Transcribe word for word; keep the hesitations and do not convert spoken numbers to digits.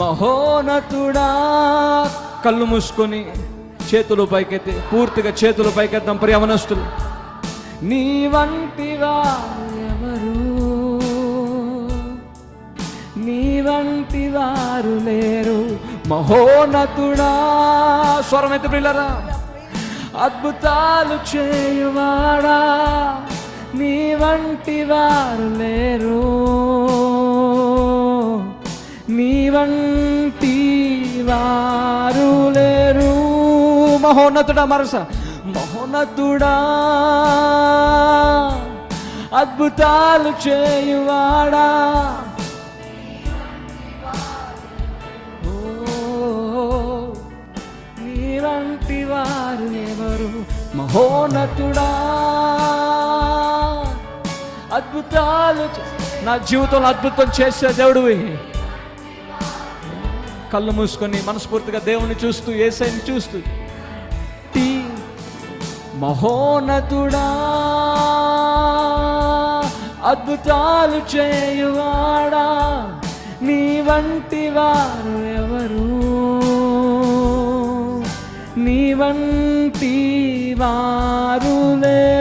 మహోనతుడా కళ్ళు మూసుకొని చేతులు పైకెత్తి పూర్తిగా చేతులు పైకెత్తం ప్రియవనస్తులు నీ వంటివా ఎవరు నీ వంటివారు లేరు మహోనతుడా స్వరమెత్తి ప్రియులారా అద్భుతాలు చేయువాడా నీ వంటివారు లేరు మహోన్నతుడా మరస మహోన్నతుడా అద్భుతాలు చేయువాడా నీ వంటి వారు ఎవరు మహోన్నతుడా అద్భుతాలు నా జీవితంలో అద్భుతం చేసే దేవుడివి కళ్ళు మూసుకొని మనస్ఫూర్తిగా దేవుని చూస్తూ యేసయ్యని చూస్తూ టీ మహోన్నతుడా అద్భుతాలు చేయువాడా నీ వంటి వారు ఎవరు నీ వంటి వారు